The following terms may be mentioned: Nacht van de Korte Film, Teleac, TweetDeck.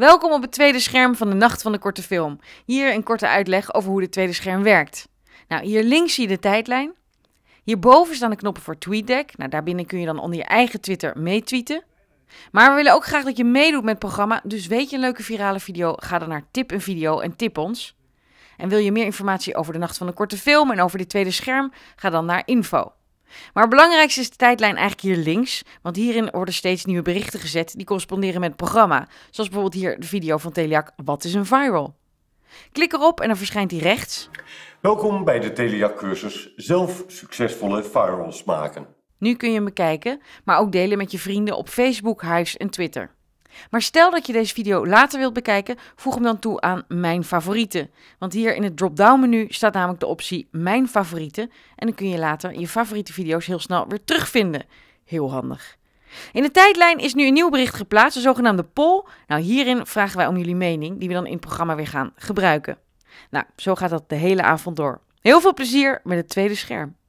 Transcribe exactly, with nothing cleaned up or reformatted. Welkom op het tweede scherm van de Nacht van de Korte Film. Hier een korte uitleg over hoe dit tweede scherm werkt. Nou, hier links zie je de tijdlijn. Hierboven staan de knoppen voor TweetDeck. Nou, daarbinnen kun je dan onder je eigen Twitter meetweeten. Maar we willen ook graag dat je meedoet met het programma. Dus weet je een leuke virale video? Ga dan naar Tip een Video en tip ons. En wil je meer informatie over de Nacht van de Korte Film en over dit tweede scherm? Ga dan naar Info. Maar het belangrijkste is de tijdlijn eigenlijk hier links, want hierin worden steeds nieuwe berichten gezet die corresponderen met het programma. Zoals bijvoorbeeld hier de video van Teleac, Wat is een viral? Klik erop en dan verschijnt die rechts. Welkom bij de Teleac cursus Zelf succesvolle virals maken. Nu kun je hem bekijken, maar ook delen met je vrienden op Facebook, Hives en Twitter. Maar stel dat je deze video later wilt bekijken, voeg hem dan toe aan Mijn Favorieten. Want hier in het drop-down menu staat namelijk de optie Mijn Favorieten. En dan kun je later je favoriete video's heel snel weer terugvinden. Heel handig. In de tijdlijn is nu een nieuw bericht geplaatst, een zogenaamde poll. Nou, hierin vragen wij om jullie mening, die we dan in het programma weer gaan gebruiken. Nou, zo gaat dat de hele avond door. Heel veel plezier met het tweede scherm.